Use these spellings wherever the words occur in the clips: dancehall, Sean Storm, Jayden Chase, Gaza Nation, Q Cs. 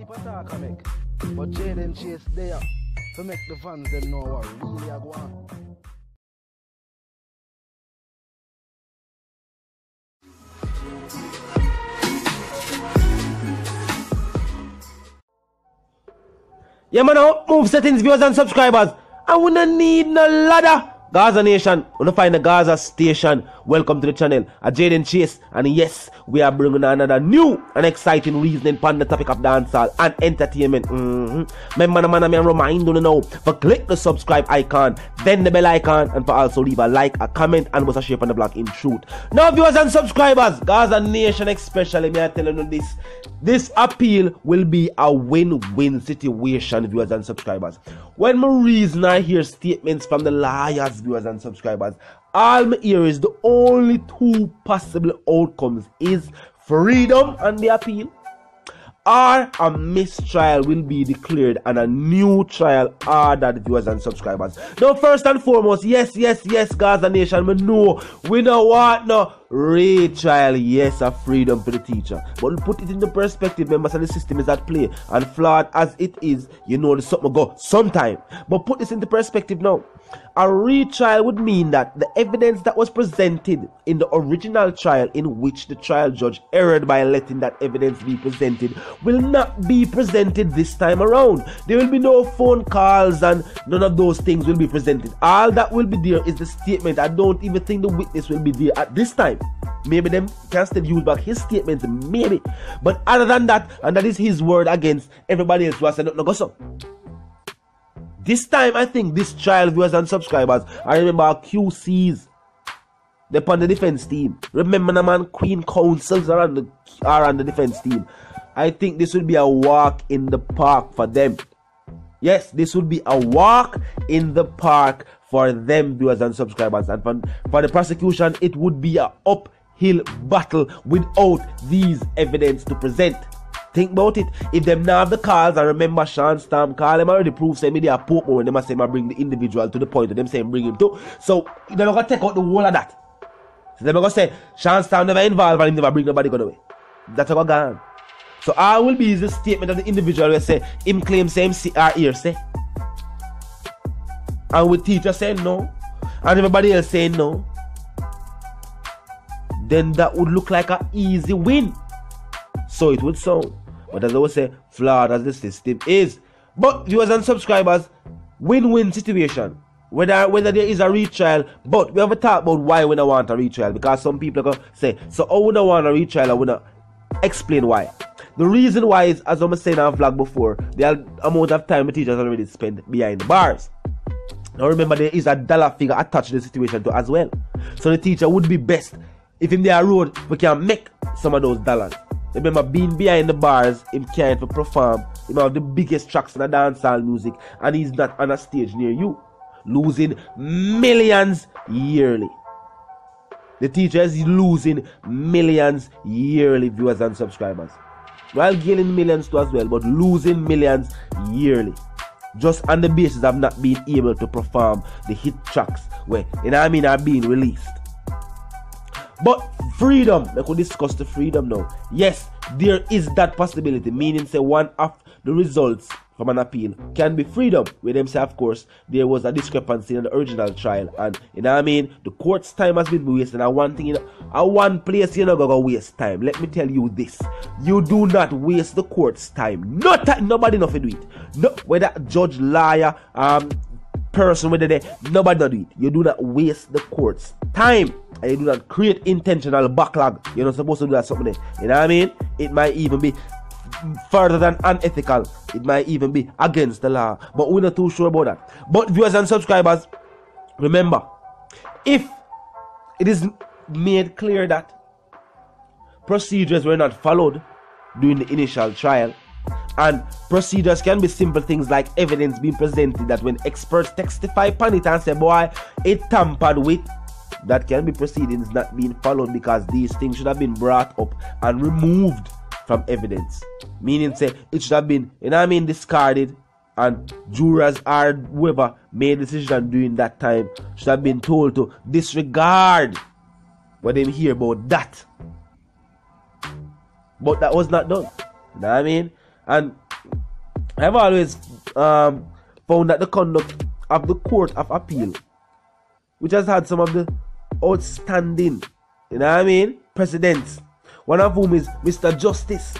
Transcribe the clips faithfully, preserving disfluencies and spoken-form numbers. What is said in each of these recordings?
whole talk I make. But Jayden Chase there to make the fans them know what really are going on. Yeah man, now move settings, viewers and subscribers. I wouldn't need no ladder. Gaza Nation, wanna find the Gaza Station. Welcome to the channel. A Jayden Chase, and yes, we are bringing another new and exciting reasoning on the topic of dancehall and entertainment. Mm-hmm. Remember, man, I'm reminding you now for click the subscribe icon, then the bell icon, and for also leave a like, a comment, and what's a shape on the block in truth. Now, viewers and subscribers, Gaza Nation, especially, me I telling you this. This appeal will be a win-win situation, viewers and subscribers. When my reason I hear statements from the liars, viewers and subscribers, all my ear is the only two possible outcomes is freedom and the appeal, or a mistrial will be declared and a new trial ordered, viewers and subscribers. Now, first and foremost, yes, yes, yes, Gaza Nation, we know we don't want no retrial, yes, a freedom for the teacher. But put it in the perspective, members of the system is at play, and flawed as it is, you know there's something go sometime. But put this into perspective now. A retrial would mean that the evidence that was presented in the original trial, in which the trial judge erred by letting that evidence be presented, will not be presented this time around. There will be no phone calls and none of those things will be presented. All that will be there is the statement. I don't even think the witness will be there at this time. Maybe them can still use back his statements, maybe. But other than that, and that is his word against everybody else who has said nothing goes up. This time, I think this trial, viewers and subscribers, I remember Q Cs, they're on the defense team. Remember, the man, Queen Councils are on the, are on the defense team. I think this would be a walk in the park for them. Yes, this would be a walk in the park for them, viewers and subscribers. And for, for the prosecution, it would be an uphill battle without these evidence to present. Think about it. If them now have the calls, I remember Sean Storm call him already prove say me they are poor when them say I bring the individual to the point of them saying bring him to. So they're not gonna take out the whole of that. So they're gonna say Sean Storm never involved and him never bring nobody gone away. That's all gone. So I will be the statement of the individual where say him claim same C R here say. And with teacher saying no, and everybody else saying no, then that would look like an easy win. So it would sound. But as I would say, flawed as the system is. But viewers and subscribers, win-win situation. Whether whether there is a retrial, but we have a talk about why we don't want a retrial. Because some people are going to say, so I wouldn't want a retrial, I wouldn't explain why. The reason why is, as I was saying on a vlog before, the amount of time the teachers already spend behind the bars. Now remember, there is a dollar figure attached to the situation too as well. So the teacher would be best if in their road we can make some of those dollars. Remember, being behind the bars, him can't perform. Him have the biggest tracks in the dancehall music, and he's not on a stage near you, losing millions yearly. The teacher is losing millions yearly, viewers and subscribers, while gaining millions too as well, but losing millions yearly, just on the basis of not being able to perform the hit tracks where, you know what I mean, are being released. But freedom, we could discuss the freedom now. Yes, there is that possibility, meaning say one of the results from an appeal can be freedom. With them say, of course, there was a discrepancy in the original trial, and you know what I mean, the court's time has been wasted. And one thing, you know, at one place you're not gonna waste time. Let me tell you this: you do not waste the court's time. Not nobody nothing do it. No, whether judge, lawyer, um, person, whether they nobody do it. You do not waste the court's time. And you do not create intentional backlog. You're not supposed to do that something. You know what I mean? It might even be further than unethical. It might even be against the law. But we're not too sure about that. But viewers and subscribers, remember, if it is made clear that procedures were not followed during the initial trial, and procedures can be simple things like evidence being presented that when experts testify upon it and say, boy, it tampered with, that can be proceedings not being followed because these things should have been brought up and removed from evidence. Meaning, say, it should have been, you know what I mean, discarded, and jurors or whoever made a decision during that time should have been told to disregard what they hear about that. But that was not done. You know what I mean? And I've always um, found that the conduct of the Court of Appeal, which has had some of the outstanding, you know what I mean, precedents, one of whom is Mister Justice,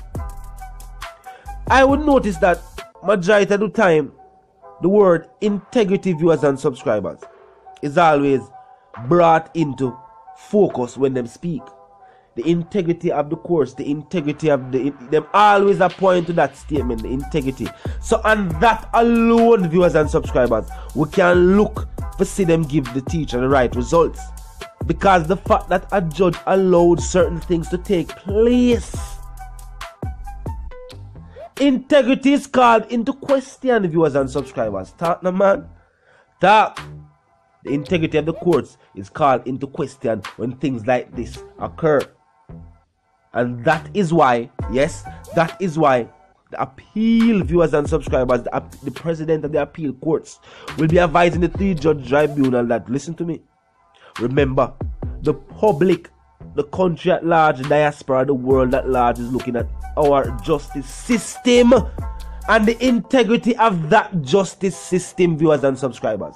I would notice that majority of the time, the word integrity viewers and subscribers is always brought into focus when them speak. The integrity of the course, the integrity of the, them always appoint to that statement, the integrity. So on that alone, viewers and subscribers, we can look to see them give the teacher the right results. Because the fact that a judge allowed certain things to take place, integrity is called into question, viewers and subscribers. Talk, no man. Talk. The integrity of the courts is called into question when things like this occur. And that is why, yes, that is why the appeal, viewers and subscribers, the, the president of the appeal courts will be advising the three-judge tribunal that, listen to me, remember, the public, the country at large, the diaspora, the world at large is looking at our justice system and the integrity of that justice system, viewers and subscribers.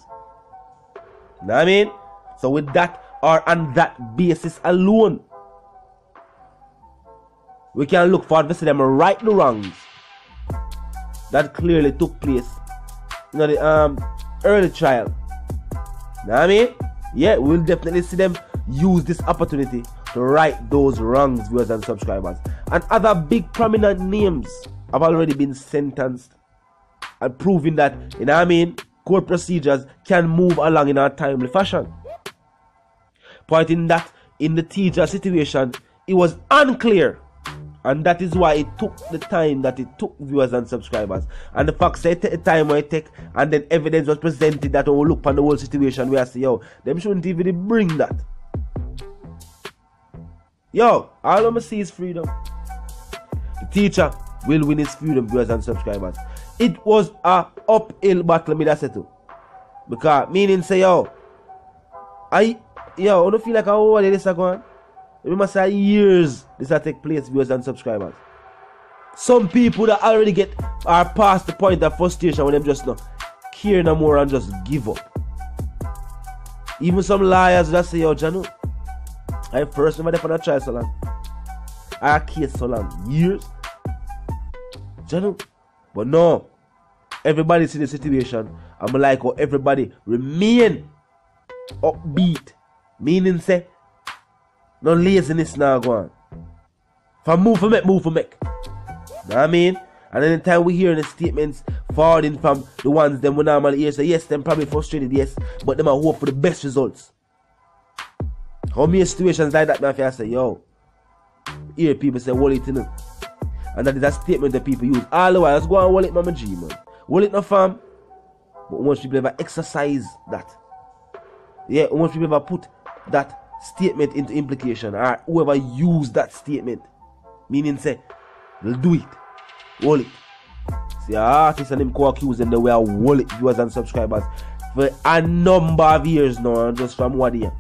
You know what I mean? So with that, or on that basis alone, we can look forward to see them right the wrongs that clearly took place in the um, early trial. You know what I mean? Yeah, we'll definitely see them use this opportunity to right those wrongs, viewers and subscribers. And other big prominent names have already been sentenced and proving that, you know what I mean, court procedures can move along in a timely fashion. Pointing that in the teacher situation, it was unclear. And that is why it took the time that it took, viewers and subscribers. And the fact that it took time where it took, and then evidence was presented that will look on the whole situation where I say, yo, them shouldn't even bring that. Yo, all I'ma see is freedom. The teacher will win his freedom, viewers and subscribers. It was a uphill battle, me that settle. Because meaning say yo, I yo, I don't feel like I owe this a going. Remember say years this a take place, viewers and subscribers. Some people that already get are past the point of frustration when them just not care no more and just give up. Even some liars that say yo, Janu, I first never done a trial so long. I case so long years. Janu. But no, everybody's in the situation. I'm like, oh, everybody remain upbeat. Meaning, say, no laziness now going. If I move for make, move for make. Know what I mean? And then the time we hear the statements falling from the ones them we normally hear, say, yes, them probably frustrated, yes, but them I hope for the best results. How many situations like that, man, I say, yo, hear people say, what it in them? And that is a statement that people use. All the while, let's go and wallet Mama G, man. Wallet no farm. But once people ever exercise that. Yeah, once people ever put that statement into implication. Or whoever used that statement. Meaning say, they'll do it. Wallet. See, artists and them co-accused them, they were wallet viewers and subscribers for a number of years now, just from one year.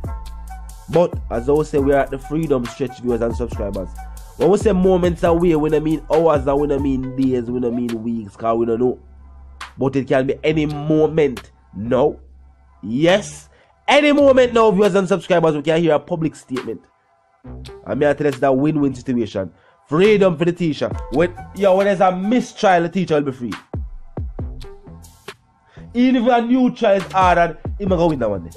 But, as I always say, we are at the freedom stretch, viewers and subscribers. When we say moments away, we don't mean hours, we don't mean days, we don't mean weeks, because we don't know. But it can be any moment now. Yes, any moment now, viewers and subscribers, we can hear a public statement. I may address that win-win situation. Freedom for the teacher. When, yo, when there's a mistrial, the teacher will be free. Even if a new trial is ordered, he may go win that one day.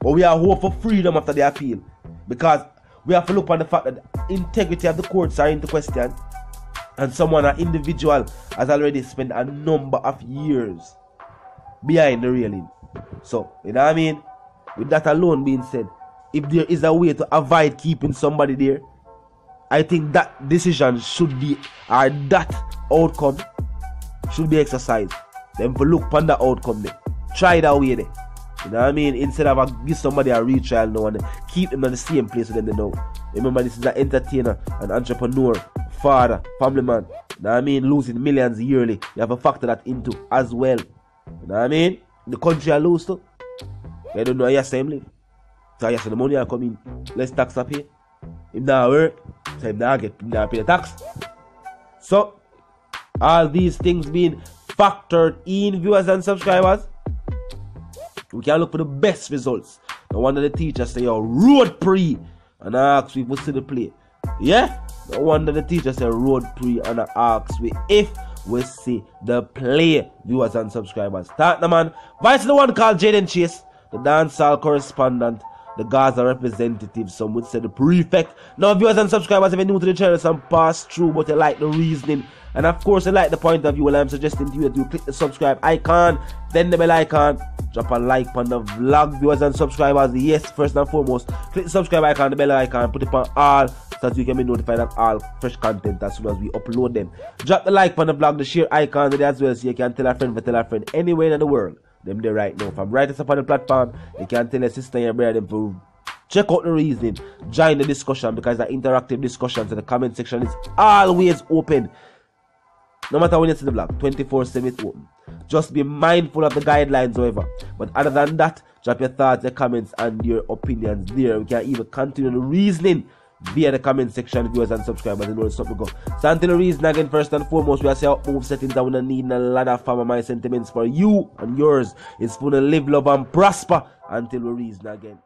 But we are hope for freedom after the appeal. Because we have to look on the fact that the integrity of the courts are into question, and someone, an individual, has already spent a number of years behind the railing. So, you know what I mean? With that alone being said, if there is a way to avoid keeping somebody there, I think that decision should be, or that outcome should be exercised. Then for look upon the outcome there. Try that way there. You know what I mean? Instead of a, give somebody a retrial now and keep them in the same place with them they know. Remember, this is an entertainer, an entrepreneur, father, family man. You know what I mean? Losing millions yearly. You have to factor that into as well. You know what I mean? The country I lose to. They don't know how you live. So yes, the money I come in. Less tax up here. If not work, so if not get, if not pay the tax. So all these things being factored in, viewers and subscribers, we can look for the best results. No wonder the teachers say you're road pre and ask people to the play. Yeah, no wonder the teachers say road pre and ask we if we see the play, viewers and subscribers. That the man, vice the one called Jayden Chase, the dancehall correspondent, the Gaza representative, some would say the prefect. Now, viewers and subscribers, if you're new to the channel, some pass through, but you like the reasoning, and of course, you like the point of view, well, I'm suggesting to you that you click the subscribe icon, then the bell icon, drop a like on the vlog, viewers and subscribers. Yes, first and foremost, click the subscribe icon, the bell icon, put it on all, so that you can be notified of all fresh content as soon as we upload them. Drop the like on the vlog, the share icon there as well, so you can tell a friend for tell a friend anywhere in the world. Them there right now. From right up on the platform, you can tell your sister and your brother them to check out the reasoning. Join the discussion, because the interactive discussion, so the comment section is always open. No matter when you see the vlog, twenty-four seven it's open. Just be mindful of the guidelines, however. But other than that, drop your thoughts, your comments, and your opinions there. We can even continue the reasoning via the comment section, viewers and subscribers, and all the stuff we go. So until the reason again, first and foremost, we are saying our own settings that we don't need a lot of farm. My sentiments for you and yours is for the live, love, and prosper until we reason again.